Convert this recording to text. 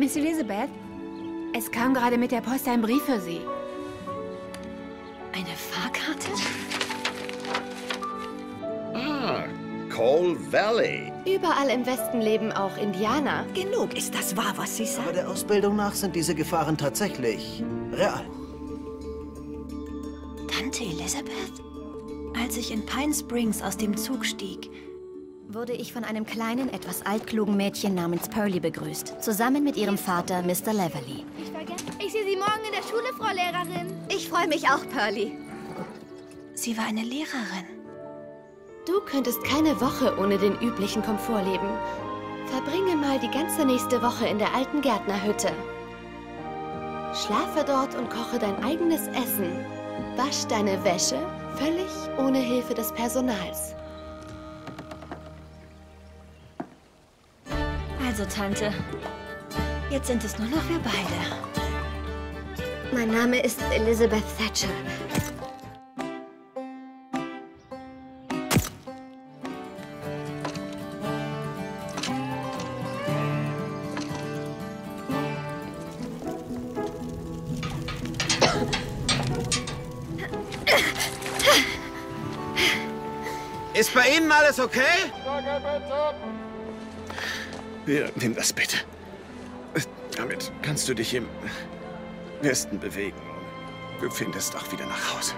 Miss Elizabeth, es kam gerade mit der Post ein Brief für Sie. Eine Fahrkarte? Ah, Coal Valley. Überall im Westen leben auch Indianer. Genug, ist das wahr, was Sie sagen? Aber der Ausbildung nach sind diese Gefahren tatsächlich real. Tante Elizabeth? Als ich in Pine Springs aus dem Zug stieg, wurde ich von einem kleinen, etwas altklugen Mädchen namens Pearlie begrüßt, zusammen mit ihrem Vater, Mr. Leverley. Ich sehe Sie morgen in der Schule, Frau Lehrerin. Ich freue mich auch, Pearlie. Sie war eine Lehrerin. Du könntest keine Woche ohne den üblichen Komfort leben. Verbringe mal die ganze nächste Woche in der alten Gärtnerhütte. Schlafe dort und koche dein eigenes Essen. Wasch deine Wäsche, völlig ohne Hilfe des Personals. Also, Tante, jetzt sind es nur noch wir beide. Mein Name ist Elizabeth Thatcher. Ist bei Ihnen alles okay? Ja, nimm das bitte. Damit kannst du dich im Westen bewegen. Du findest auch wieder nach Hause.